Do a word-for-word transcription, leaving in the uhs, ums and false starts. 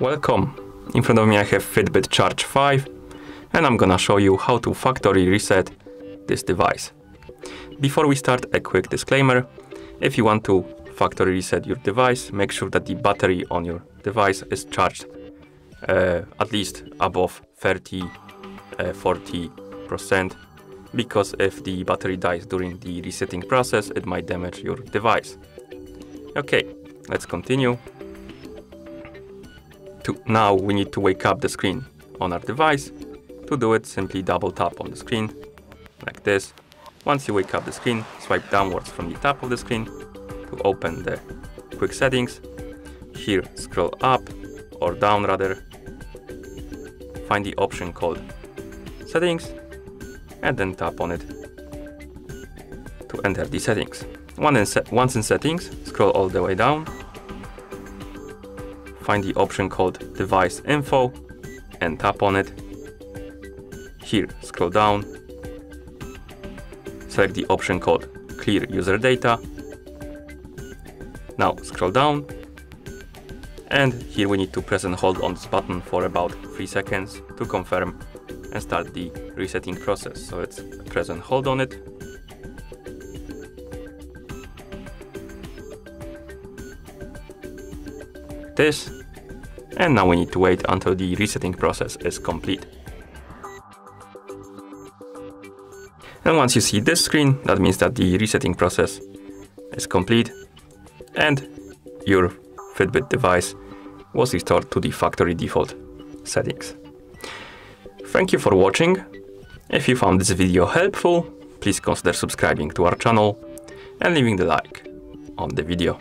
Welcome! In front of me I have Fitbit Charge five and I'm gonna show you how to factory reset this device. Before we start, a quick disclaimer. If you want to factory reset your device, make sure that the battery on your device is charged uh, at least above thirty to forty percent. Because if the battery dies during the resetting process, it might damage your device. Okay, let's continue. To, now we need to wake up the screen on our device. To do it, simply double tap on the screen, like this. Once you wake up the screen, swipe downwards from the top of the screen to open the quick settings. Here, scroll up, or down rather. Find the option called settings, and then tap on it to enter the settings. Once in settings, scroll all the way down, find the option called device info and tap on it. Here, scroll down, select the option called clear user data. Now scroll down, and here we need to press and hold on this button for about three seconds to confirm and start the resetting process. So let's press and hold on it. This, and now we need to wait until the resetting process is complete. And once you see this screen, that means that the resetting process is complete and your Fitbit device was restored to the factory default settings. Thank you for watching. If you found this video helpful, please consider subscribing to our channel and leaving the like on the video.